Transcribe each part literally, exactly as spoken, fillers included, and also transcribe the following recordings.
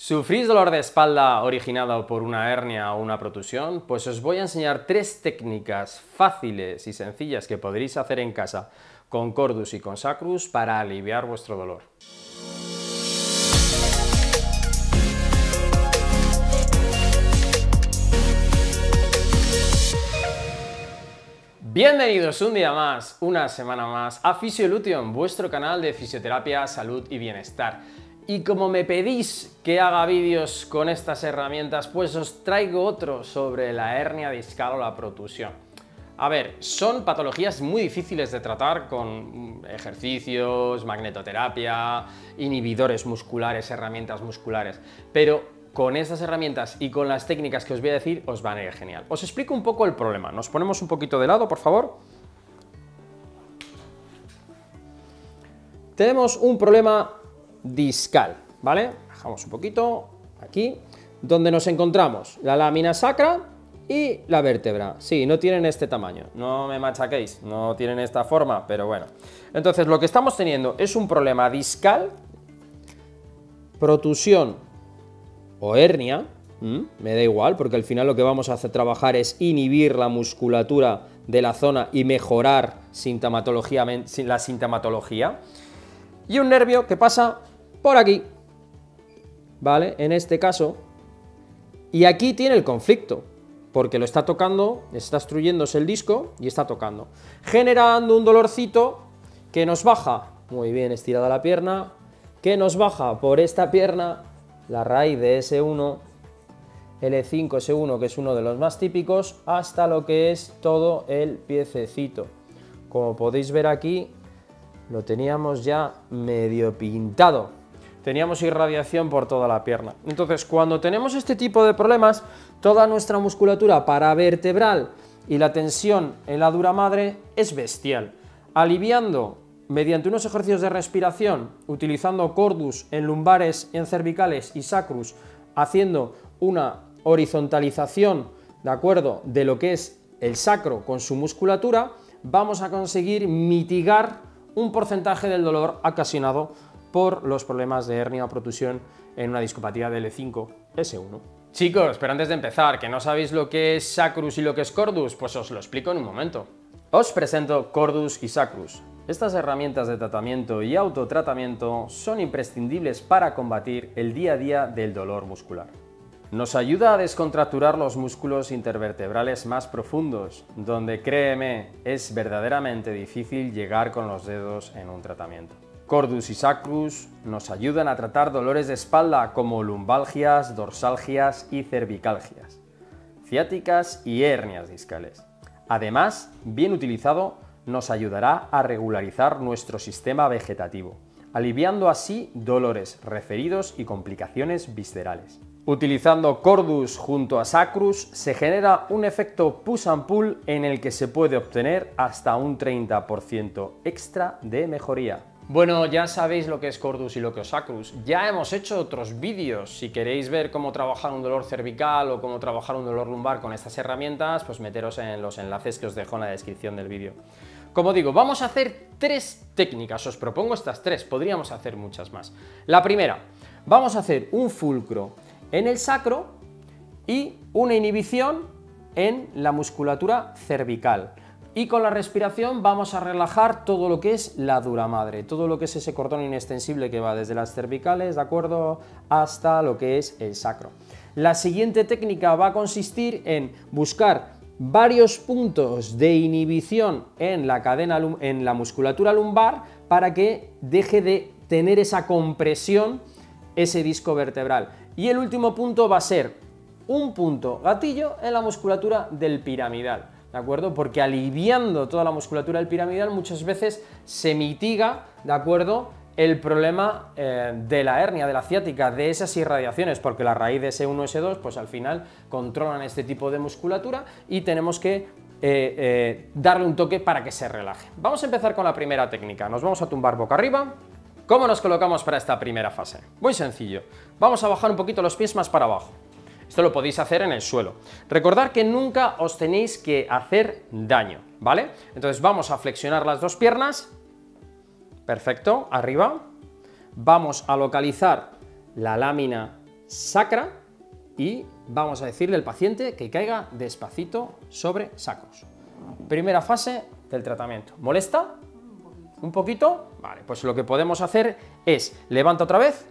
¿Sufrís dolor de espalda originado por una hernia o una protusión? Pues os voy a enseñar tres técnicas fáciles y sencillas que podréis hacer en casa con Cordus y con Sacrus para aliviar vuestro dolor. Bienvenidos un día más, una semana más, a Fisiolution, vuestro canal de fisioterapia, salud y bienestar. Y como me pedís que haga vídeos con estas herramientas, pues os traigo otro sobre la hernia discal o la protusión. A ver, son patologías muy difíciles de tratar con ejercicios, magnetoterapia, inhibidores musculares, herramientas musculares, pero con estas herramientas y con las técnicas que os voy a decir, os van a ir genial. Os explico un poco el problema. Nos ponemos un poquito de lado, por favor. Tenemos un problema discal, ¿vale? Bajamos un poquito aquí, donde nos encontramos la lámina sacra y la vértebra. Sí, no tienen este tamaño, no me machaquéis, no tienen esta forma, pero bueno. Entonces, lo que estamos teniendo es un problema discal, protusión o hernia, ¿Mm? me da igual, porque al final lo que vamos a hacer trabajar es inhibir la musculatura de la zona y mejorar sintomatología, la sintomatología. Y un nervio que pasa por aquí, ¿vale? En este caso. Y aquí tiene el conflicto, porque lo está tocando, está extruyéndose el disco y está tocando, generando un dolorcito que nos baja, muy bien estirada la pierna, que nos baja por esta pierna, la raíz de ese uno, ele cinco ese uno, que es uno de los más típicos, hasta lo que es todo el piececito. Como podéis ver aquí, lo teníamos ya medio pintado. Teníamos irradiación por toda la pierna. Entonces, cuando tenemos este tipo de problemas, toda nuestra musculatura paravertebral y la tensión en la dura madre es bestial. Aliviando mediante unos ejercicios de respiración, utilizando Cordus en lumbares, en cervicales y Sacrus, haciendo una horizontalización, ¿de acuerdo?, de lo que es el sacro con su musculatura, vamos a conseguir mitigar un porcentaje del dolor ocasionado por los problemas de hernia o protusión en una discopatía de ele cinco ese uno. Chicos, pero antes de empezar, que no sabéis lo que es Sacrus y lo que es Cordus, pues os lo explico en un momento. Os presento Cordus y Sacrus. Estas herramientas de tratamiento y autotratamiento son imprescindibles para combatir el día a día del dolor muscular. Nos ayuda a descontracturar los músculos intervertebrales más profundos, donde, créeme, es verdaderamente difícil llegar con los dedos en un tratamiento. Cordus y Sacrus nos ayudan a tratar dolores de espalda como lumbalgias, dorsalgias y cervicalgias, ciáticas y hernias discales. Además, bien utilizado, nos ayudará a regularizar nuestro sistema vegetativo, aliviando así dolores referidos y complicaciones viscerales. Utilizando Cordus junto a Sacrus se genera un efecto push and pull en el que se puede obtener hasta un treinta por ciento extra de mejoría. Bueno, ya sabéis lo que es Cordus y lo que es Sacrus. Ya hemos hecho otros vídeos. Si queréis ver cómo trabajar un dolor cervical o cómo trabajar un dolor lumbar con estas herramientas, pues meteros en los enlaces que os dejo en la descripción del vídeo. Como digo, vamos a hacer tres técnicas. Os propongo estas tres, podríamos hacer muchas más. La primera, vamos a hacer un fulcro en el sacro y una inhibición en la musculatura cervical. Y con la respiración vamos a relajar todo lo que es la dura madre, todo lo que es ese cordón inextensible que va desde las cervicales, ¿de acuerdo?, hasta lo que es el sacro. La siguiente técnica va a consistir en buscar varios puntos de inhibición en la cadena, en la musculatura lumbar, para que deje de tener esa compresión, ese disco vertebral. Y el último punto va a ser un punto gatillo en la musculatura del piramidal, ¿de acuerdo? Porque aliviando toda la musculatura del piramidal muchas veces se mitiga, ¿de acuerdo?, el problema eh, de la hernia, de la ciática, de esas irradiaciones, porque la raíz de ese uno ese dos, pues al final controlan este tipo de musculatura y tenemos que eh, eh, darle un toque para que se relaje. Vamos a empezar con la primera técnica. Nos vamos a tumbar boca arriba. ¿Cómo nos colocamos para esta primera fase? Muy sencillo. Vamos a bajar un poquito los pies más para abajo. Esto lo podéis hacer en el suelo. Recordad que nunca os tenéis que hacer daño, ¿vale? Entonces vamos a flexionar las dos piernas. Perfecto, arriba. Vamos a localizar la lámina sacra y vamos a decirle al paciente que caiga despacito sobre Sacrus. Primera fase del tratamiento. ¿Molesta? ¿Un poquito? Vale, pues lo que podemos hacer es, levanta otra vez,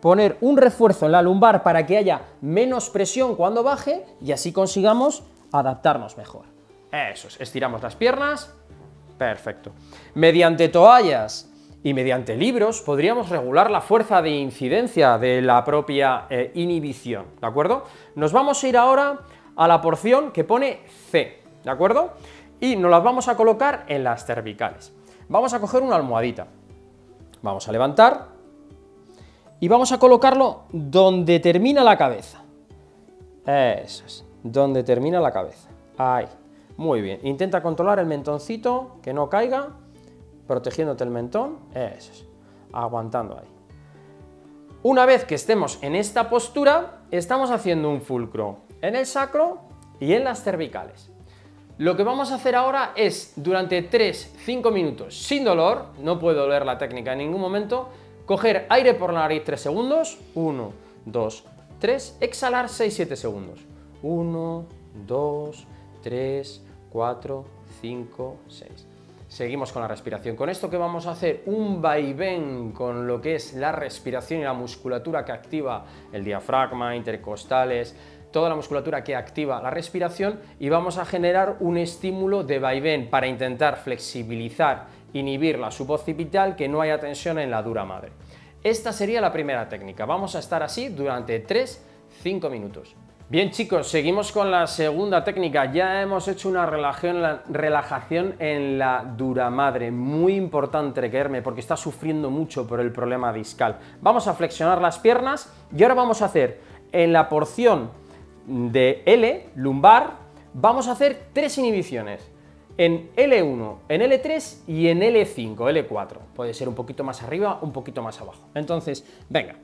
poner un refuerzo en la lumbar para que haya menos presión cuando baje y así consigamos adaptarnos mejor. Eso es, estiramos las piernas, perfecto. Mediante toallas y mediante libros podríamos regular la fuerza de incidencia de la propia eh, inhibición, ¿de acuerdo? Nos vamos a ir ahora a la porción que pone C, ¿de acuerdo? Y nos las vamos a colocar en las cervicales. Vamos a coger una almohadita, vamos a levantar y vamos a colocarlo donde termina la cabeza. Eso es, donde termina la cabeza, ahí, muy bien. Intenta controlar el mentoncito, que no caiga, protegiéndote el mentón, eso es, aguantando ahí. Una vez que estemos en esta postura, estamos haciendo un fulcro en el sacro y en las cervicales. Lo que vamos a hacer ahora es, durante tres a cinco minutos, sin dolor, no puede doler la técnica en ningún momento, coger aire por la nariz tres segundos, uno, dos, tres, exhalar seis siete segundos, uno, dos, tres, cuatro, cinco, seis. Seguimos con la respiración. Con esto que vamos a hacer un vaivén con lo que es la respiración y la musculatura que activa el diafragma, intercostales, toda la musculatura que activa la respiración, y vamos a generar un estímulo de vaivén para intentar flexibilizar, inhibir la suboccipital, que no haya tensión en la dura madre. Esta sería la primera técnica. Vamos a estar así durante tres a cinco minutos. Bien chicos, seguimos con la segunda técnica. Ya hemos hecho una relajación en la dura madre, muy importante, creerme, porque está sufriendo mucho por el problema discal. Vamos a flexionar las piernas y ahora vamos a hacer en la porción de L, lumbar, vamos a hacer tres inhibiciones, en L uno, en L tres y en L cinco, L cuatro, puede ser un poquito más arriba, un poquito más abajo. Entonces, venga,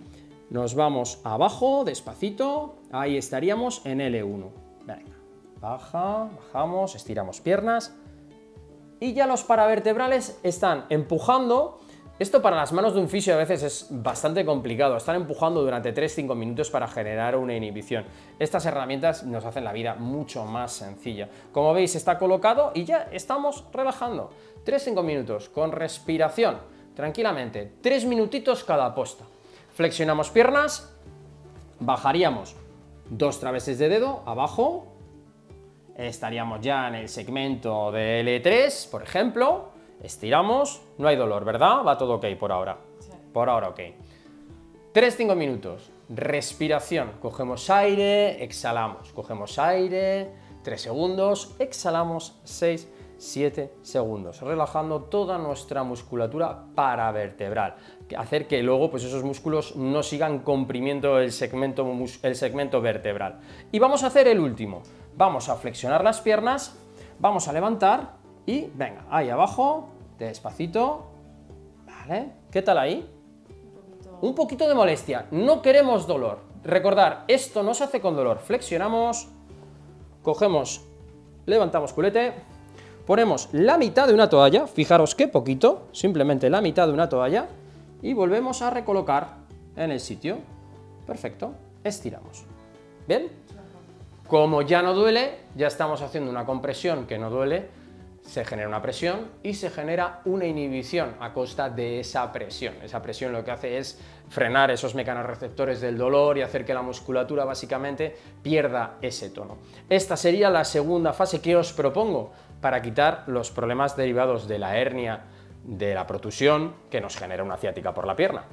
nos vamos abajo, despacito, ahí estaríamos en L uno, venga, baja, bajamos, estiramos piernas, y ya los paravertebrales están empujando. Esto para las manos de un fisio a veces es bastante complicado, están empujando durante tres a cinco minutos para generar una inhibición. Estas herramientas nos hacen la vida mucho más sencilla. Como veis, está colocado y ya estamos relajando. tres a cinco minutos, con respiración, tranquilamente, tres minutitos cada posta. Flexionamos piernas, bajaríamos dos traveses de dedo abajo, estaríamos ya en el segmento de L tres, por ejemplo. Estiramos, no hay dolor, ¿verdad? Va todo ok por ahora. Sí. Por ahora ok. tres a cinco minutos, respiración, cogemos aire, exhalamos, cogemos aire, tres segundos, exhalamos, seis, siete segundos, relajando toda nuestra musculatura paravertebral, hacer que luego pues esos músculos no sigan comprimiendo el segmento, el segmento vertebral. Y vamos a hacer el último, vamos a flexionar las piernas, vamos a levantar y venga, ahí abajo, despacito, ¿vale? ¿Qué tal ahí? Un poquito. Un poquito de molestia, no queremos dolor. Recordar, esto no se hace con dolor. Flexionamos, cogemos, levantamos culete, ponemos la mitad de una toalla, fijaros qué poquito, simplemente la mitad de una toalla, y volvemos a recolocar en el sitio. Perfecto, estiramos. ¿Bien? Como ya no duele, ya estamos haciendo una compresión que no duele, se genera una presión y se genera una inhibición a costa de esa presión. Esa presión lo que hace es frenar esos mecanorreceptores del dolor y hacer que la musculatura básicamente pierda ese tono. Esta sería la segunda fase que os propongo para quitar los problemas derivados de la hernia, de la protusión que nos genera una ciática por la pierna.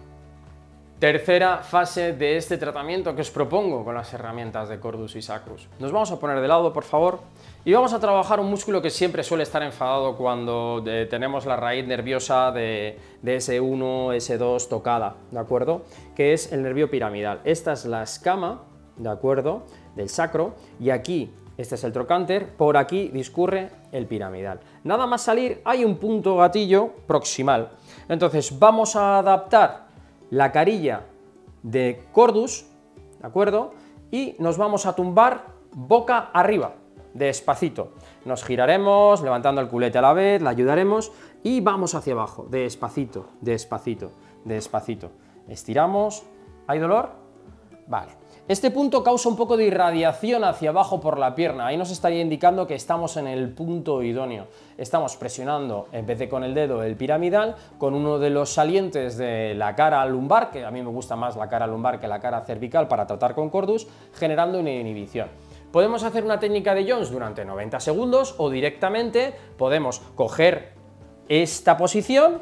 Tercera fase de este tratamiento que os propongo con las herramientas de Cordus y Sacrus. Nos vamos a poner de lado, por favor, y vamos a trabajar un músculo que siempre suele estar enfadado cuando de, tenemos la raíz nerviosa de, de S uno, S dos tocada, ¿de acuerdo? Que es el nervio piramidal. Esta es la escama, ¿de acuerdo?, del sacro, y aquí, este es el trocánter, por aquí discurre el piramidal. Nada más salir hay un punto gatillo proximal. Entonces vamos a adaptar la carilla de Cordus, ¿de acuerdo? Y nos vamos a tumbar boca arriba, despacito. Nos giraremos, levantando el culete a la vez, la ayudaremos y vamos hacia abajo, despacito, despacito, despacito. Estiramos. ¿Hay dolor? Vale. Este punto causa un poco de irradiación hacia abajo por la pierna. Ahí nos estaría indicando que estamos en el punto idóneo. Estamos presionando, en vez de con el dedo, el piramidal, con uno de los salientes de la cara lumbar, que a mí me gusta más la cara lumbar que la cara cervical para tratar con Cordus, generando una inhibición. Podemos hacer una técnica de Jones durante noventa segundos o directamente podemos coger esta posición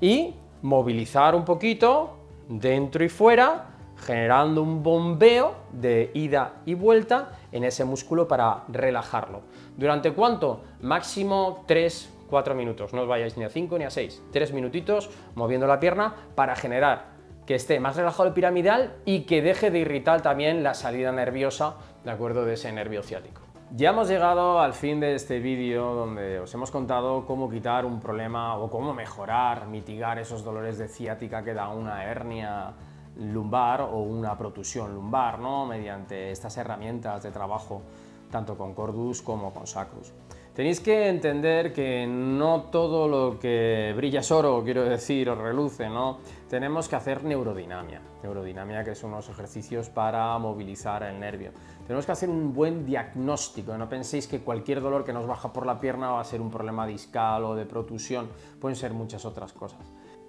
y movilizar un poquito dentro y fuera, generando un bombeo de ida y vuelta en ese músculo para relajarlo. ¿Durante cuánto? Máximo tres a cuatro minutos, no os vayáis ni a cinco ni a seis, tres minutitos moviendo la pierna para generar que esté más relajado el piramidal y que deje de irritar también la salida nerviosa, de acuerdo, de ese nervio ciático. Ya hemos llegado al fin de este vídeo donde os hemos contado cómo quitar un problema o cómo mejorar, mitigar esos dolores de ciática que da una hernia lumbar o una protusión lumbar, ¿no?, mediante estas herramientas de trabajo tanto con Cordus como con Sacrus. Tenéis que entender que no todo lo que brilla es oro, quiero decir, o reluce, ¿no? Tenemos que hacer neurodinamia, neurodinamia que son unos ejercicios para movilizar el nervio. Tenemos que hacer un buen diagnóstico, no penséis que cualquier dolor que nos baja por la pierna va a ser un problema discal o de protusión, pueden ser muchas otras cosas.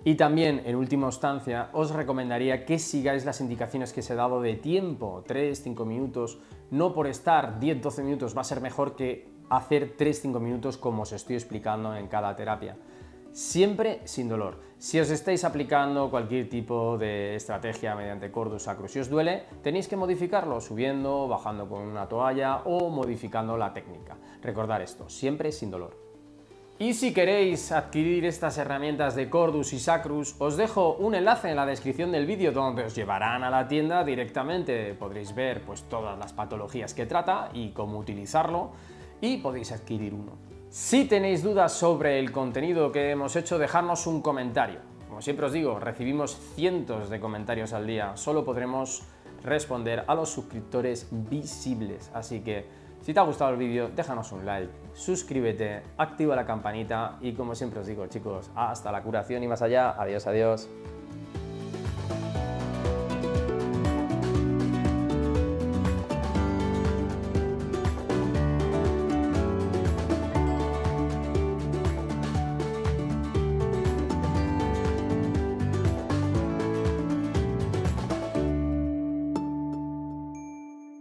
Y también, en última instancia, os recomendaría que sigáis las indicaciones que os he dado de tiempo, tres a cinco minutos, no por estar diez a doce minutos va a ser mejor que hacer tres a cinco minutos como os estoy explicando en cada terapia. Siempre sin dolor. Si os estáis aplicando cualquier tipo de estrategia mediante Cordus, Sacrus, si os duele, tenéis que modificarlo subiendo, bajando con una toalla o modificando la técnica. Recordad esto, siempre sin dolor. Y si queréis adquirir estas herramientas de Cordus y Sacrus, os dejo un enlace en la descripción del vídeo donde os llevarán a la tienda directamente. Podréis ver pues todas las patologías que trata y cómo utilizarlo y podéis adquirir uno. Si tenéis dudas sobre el contenido que hemos hecho, dejadnos un comentario. Como siempre os digo, recibimos cientos de comentarios al día. Solo podremos responder a los suscriptores visibles, así que si te ha gustado el vídeo, déjanos un like, suscríbete, activa la campanita y como siempre os digo, chicos, hasta la curación y más allá. Adiós, adiós.